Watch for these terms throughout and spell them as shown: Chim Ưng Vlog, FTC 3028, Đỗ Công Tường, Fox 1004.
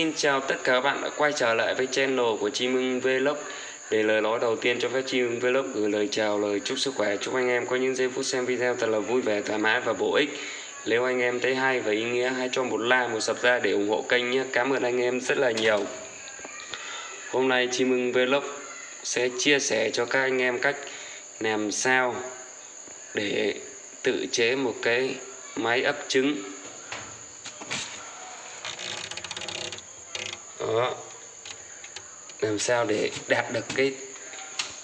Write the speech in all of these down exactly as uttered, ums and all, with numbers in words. Xin chào tất cả các bạn đã quay trở lại với channel của Chim Ưng Vlog. Để lời nói đầu tiên cho phép Chim Ưng Vlog gửi lời chào, lời chúc sức khỏe, chúc anh em có những giây phút xem video thật là vui vẻ, thoải mái và bổ ích. Nếu anh em thấy hay và ý nghĩa, hãy cho một like, một sub ra để ủng hộ kênh nhé. Cảm ơn anh em rất là nhiều. Hôm nay Chim Ưng Vlog sẽ chia sẻ cho các anh em cách làm sao để tự chế một cái máy ấp trứng. Đó. Làm sao để đạt được cái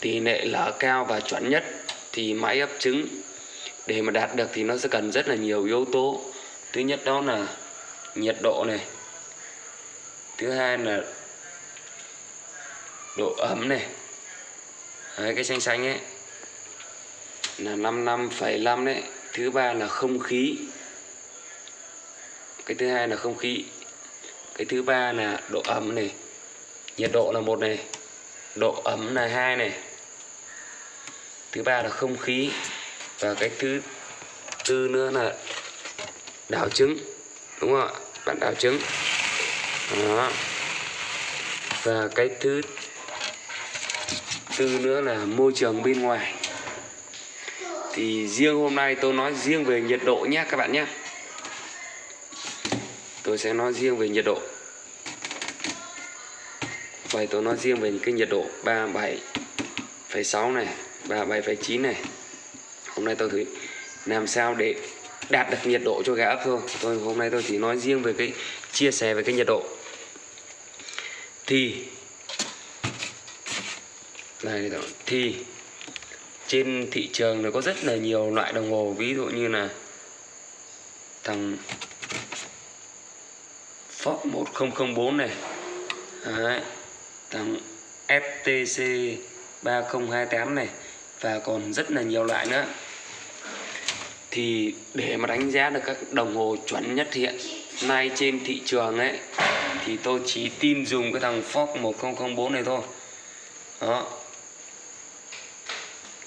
tỷ lệ lở cao và chuẩn nhất thì máy ấp trứng, để mà đạt được thì nó sẽ cần rất là nhiều yếu tố. Thứ nhất đó là nhiệt độ này, thứ hai là độ ấm này. Đấy, cái xanh xanh ấy là năm mươi lăm phẩy năm đấy. Thứ ba là không khí, cái thứ hai là không khí cái thứ ba là độ ẩm này, nhiệt độ là một này, độ ấm là hai này, thứ ba là không khí, và cái thứ tư nữa là đảo trứng, đúng không ạ? Bạn đảo trứng. Đó. Và cái thứ tư nữa là môi trường bên ngoài. Thì riêng hôm nay tôi nói riêng về nhiệt độ nhé các bạn nhé. Tôi sẽ nói riêng về nhiệt độ. Vậy tôi nói riêng về cái nhiệt độ ba mươi bảy phẩy sáu này, ba mươi bảy phẩy chín này. Hôm nay tôi thử làm sao để đạt được nhiệt độ cho gà ấp thôi. Tôi hôm nay tôi chỉ nói riêng về cái chia sẻ về cái nhiệt độ. Thì này thì trên thị trường nó có rất là nhiều loại đồng hồ, ví dụ như là thằng Fox một không không bốn này. Đấy. Thằng ép tê xê ba không hai tám này, và còn rất là nhiều loại nữa. Thì để mà đánh giá được các đồng hồ chuẩn nhất hiện nay trên thị trường ấy, thì tôi chỉ tin dùng cái thằng Fox một không không bốn này thôi. Đó.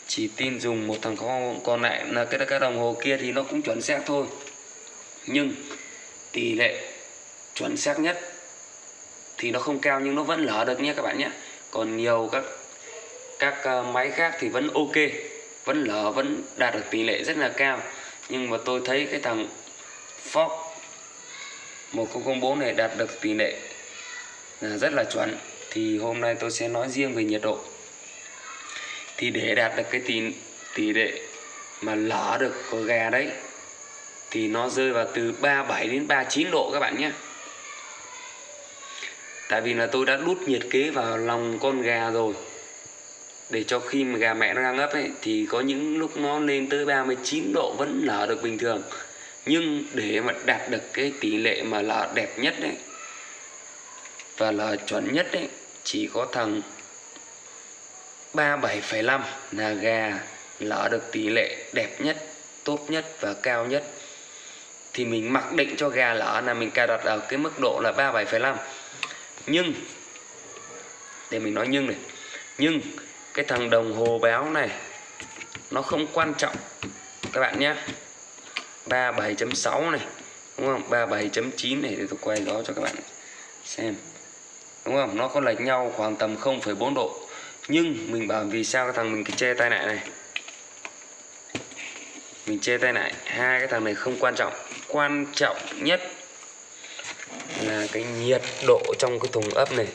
Chỉ tin dùng một thằng có, còn lại là cái, cái đồng hồ kia thì nó cũng chuẩn xác thôi. Nhưng tỷ lệ chuẩn xác nhất thì nó không cao nhưng nó vẫn lở được nhé các bạn nhé. Còn nhiều các các máy khác thì vẫn ok, vẫn lở, vẫn đạt được tỷ lệ rất là cao. Nhưng mà tôi thấy cái thằng Fox một không không bốn này đạt được tỷ lệ là rất là chuẩn. Thì hôm nay tôi sẽ nói riêng về nhiệt độ. Thì để đạt được cái tỷ tỷ lệ mà lở được của gà đấy thì nó rơi vào từ ba mươi bảy đến ba mươi chín độ các bạn nhé. Tại vì là tôi đã đút nhiệt kế vào lòng con gà rồi, để cho khi mà gà mẹ nó đang ấp ấy, thì có những lúc nó lên tới ba mươi chín độ vẫn lở được bình thường. Nhưng để mà đạt được cái tỷ lệ mà lở đẹp nhất đấy, và lở chuẩn nhất đấy, chỉ có thằng ba mươi bảy phẩy năm là gà lở được tỷ lệ đẹp nhất, tốt nhất và cao nhất. Thì mình mặc định cho gà lở là mình cài đặt ở cái mức độ là ba mươi bảy phẩy năm. Nhưng để mình nói nhưng này, nhưng cái thằng đồng hồ báo này nó không quan trọng các bạn nhé. Ba mươi bảy chấm sáu này, đúng không? Ba mươi bảy chấm chín này, để tôi quay đó cho các bạn xem, đúng không? Nó có lệch nhau khoảng tầm không phẩy bốn độ. Nhưng mình bảo vì sao cái thằng mình che tay lại này, mình che tay lại, hai cái thằng này không quan trọng. Quan trọng nhất là cái nhiệt độ trong cái thùng ấp này.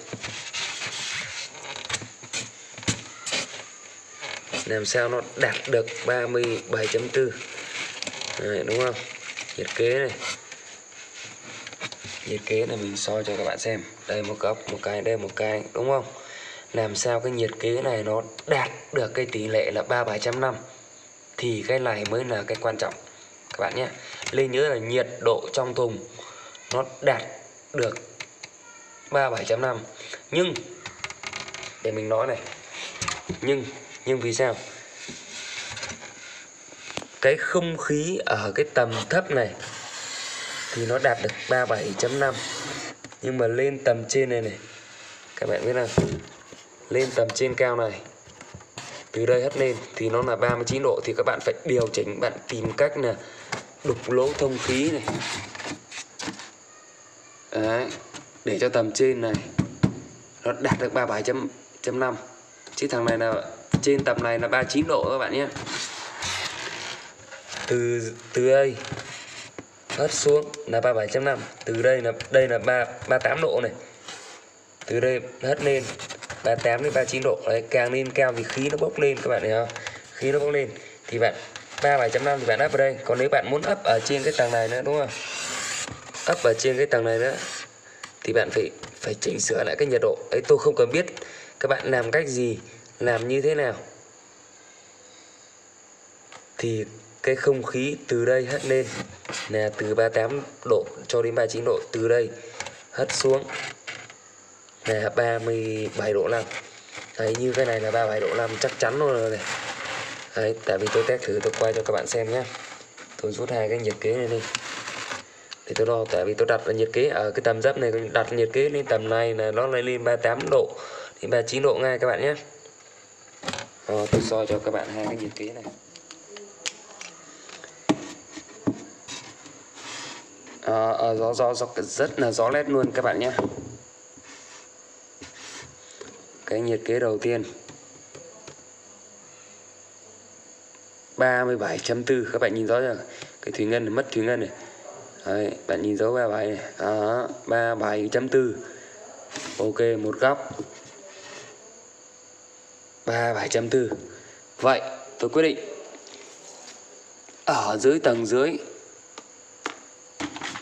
Làm sao nó đạt được ba mươi bảy chấm bốn, đúng không? Nhiệt kế này, nhiệt kế là mình soi cho các bạn xem. Đây một góc, một cái, đây một cái, đúng không? Làm sao cái nhiệt kế này nó đạt được cái tỷ lệ là ba mươi bảy chấm năm, thì cái này mới là cái quan trọng các bạn nhé. Nên nhớ là nhiệt độ trong thùng nó đạt được ba mươi bảy chấm năm. Nhưng để mình nói này, nhưng nhưng vì sao cái không khí ở cái tầm thấp này thì nó đạt được ba mươi bảy chấm năm, nhưng mà lên tầm trên này này, các bạn biết không, lên tầm trên cao này, từ đây hất lên thì nó là ba mươi chín độ. Thì các bạn phải điều chỉnh, bạn tìm cách là đục lỗ thông khí này. Đấy. để cho tầm trên này nó đạt được ba mươi bảy chấm năm. Chứ thằng này là trên tầm này là ba mươi chín độ các bạn nhé. Từ từ đây ớt xuống là ba mươi bảy chấm năm, từ đây là đây là ba mươi tám độ này. Từ đây hất lên ba mươi tám đến ba mươi chín độ. Đấy, càng lên cao thì khí nó bốc lên các bạn thấy không? Khí nó bốc lên thì bạn ba mươi bảy chấm năm thì bạn ấp vào đây. Còn nếu bạn muốn ấp ở trên cái tầng này nữa đúng không? Ấp ở trên cái tầng này nữa thì bạn phải phải chỉnh sửa lại cái nhiệt độ. Đấy, tôi không cần biết các bạn làm cách gì, làm như thế nào thì cái không khí từ đây hất lên là từ ba mươi tám độ cho đến ba mươi chín độ, từ đây hất xuống là ba mươi bảy độ năm. Đấy, như cái này là ba mươi bảy độ năm chắc chắn luôn rồi này. Đấy, tại vì tôi test thử, tôi quay cho các bạn xem nhé. Tôi rút hai cái nhiệt kế này đi để tôi đo, tại vì tôi đặt nhiệt kế ở cái tầm dấp này, đặt nhiệt kế lên tầm này là nó lên ba mươi tám độ đến ba mươi chín độ ngay các bạn nhé. Rồi, tôi soi cho các bạn hai cái nhiệt kế này. À, à, gió, gió, gió rất là gió lét luôn các bạn nhé. Cái nhiệt kế đầu tiên ba mươi bảy chấm bốn, các bạn nhìn rõ chưa? Cái thủy ngân này, mất thủy ngân này. Đấy, bạn nhìn dấu ba mươi bảy này. Đó, ba mươi bảy chấm bốn. Ok, một góc ba mươi bảy chấm bốn. Vậy tôi quyết định ở dưới tầng dưới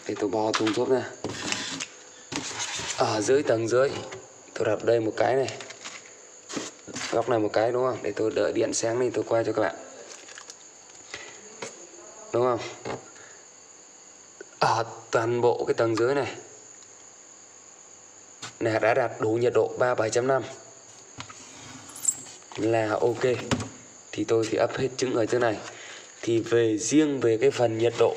thì tôi bò thùng thuốc ra. Ở dưới tầng dưới tôi đặt đây một cái này, góc này một cái đúng không? Để tôi đợi điện sáng lên tôi quay cho các bạn, đúng không? Ở toàn bộ cái tầng dưới này là đã đạt đủ nhiệt độ ba mươi bảy chấm năm là ok. Thì tôi thì ấp hết trứng ở trên này. Thì về riêng về cái phần nhiệt độ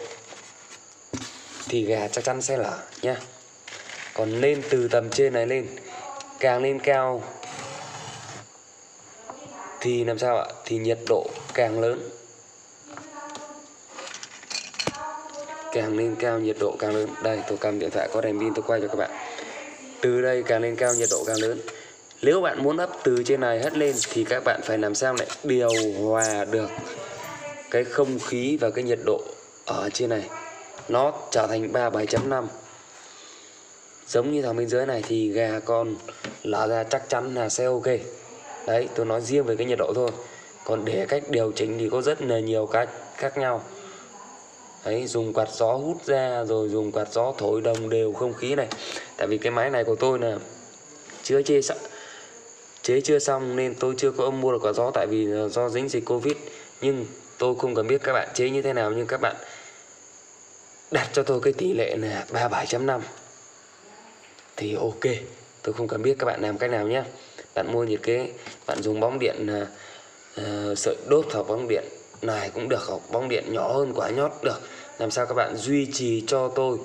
thì gà chắc chắn sẽ lở nhá. Còn lên từ tầm trên này lên, càng lên cao thì làm sao ạ? Thì nhiệt độ càng lớn, càng lên cao nhiệt độ càng lớn. Đây, tôi cầm điện thoại có đèn pin tôi quay cho các bạn. Từ đây càng lên cao nhiệt độ càng lớn. Nếu bạn muốn ấp từ trên này hất lên thì các bạn phải làm sao lại điều hòa được cái không khí và cái nhiệt độ ở trên này nó trở thành ba mươi bảy chấm năm. Giống như thằng bên dưới này thì gà con lở ra chắc chắn là sẽ ok. Đấy, tôi nói riêng về cái nhiệt độ thôi. Còn để cách điều chỉnh thì có rất là nhiều cách khác nhau. Đấy, dùng quạt gió hút ra rồi dùng quạt gió thổi đồng đều không khí này. Tại vì cái máy này của tôi là chưa chế sẵn, chế chưa xong nên tôi chưa có mua được quạt gió, tại vì do dính dịch Covid. Nhưng tôi không cần biết các bạn chế như thế nào, nhưng các bạn đặt cho tôi cái tỷ lệ là ba mươi bảy chấm năm thì ok. Tôi không cần biết các bạn làm cách nào nhé. Bạn mua nhiệt kế, bạn dùng bóng điện uh, sợi đốt hoặc bóng điện này cũng được, hoặc bóng điện nhỏ hơn quả nhót được. Làm sao các bạn duy trì cho tôi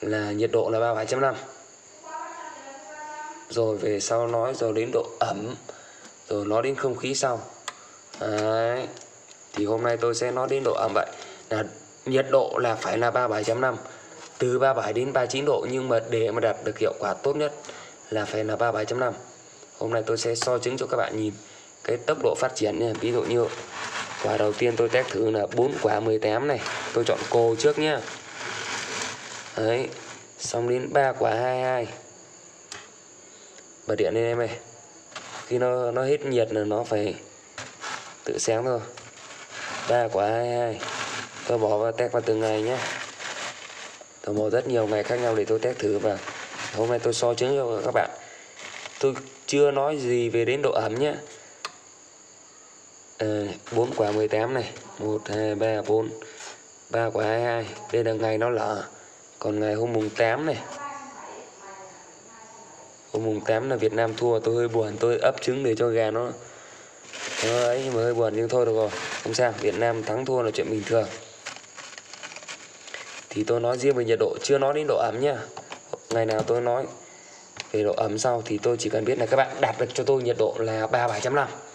là nhiệt độ là ba mươi bảy chấm năm. Rồi về sau nói rồi đến độ ẩm, rồi nói đến không khí sau. Đấy, thì hôm nay tôi sẽ nói đến độ ẩm. Vậy là nhiệt độ là phải là ba mươi bảy chấm năm, từ ba mươi bảy đến ba mươi chín độ. Nhưng mà để mà đạt được hiệu quả tốt nhất là phải là ba mươi bảy chấm năm. Hôm nay tôi sẽ soi chứng cho các bạn nhìn cái tốc độ phát triển nha. Ví dụ như quả đầu tiên tôi test thử là bốn quả mười tám này, tôi chọn cô trước nhá. Đấy, xong đến ba quả hai mươi hai. Bật điện lên em ơi. Khi nó nó hết nhiệt là nó phải tự sáng thôi. ba quả hai mươi hai. Tôi bỏ vào test vào từng ngày nhá. Tôi bỏ rất nhiều ngày khác nhau để tôi test thử, và hôm nay tôi so chứng cho các bạn. Tôi chưa nói gì về đến độ ẩm nhá. bốn quả mười tám này, một, hai, ba, bốn, ba quả hai mươi hai. Đây là ngày nó lở. Còn ngày hôm mùng tám này, hôm mùng tám là Việt Nam thua. Tôi hơi buồn, tôi ấp trứng để cho gà nó đấy, nhưng mà hơi buồn, nhưng thôi được rồi, không sao. Việt Nam thắng thua là chuyện bình thường. Thì tôi nói riêng về nhiệt độ, chưa nói đến độ ẩm nhá. Ngày nào tôi nói về độ ẩm sau, thì tôi chỉ cần biết là các bạn đạt được cho tôi nhiệt độ là ba mươi bảy chấm năm.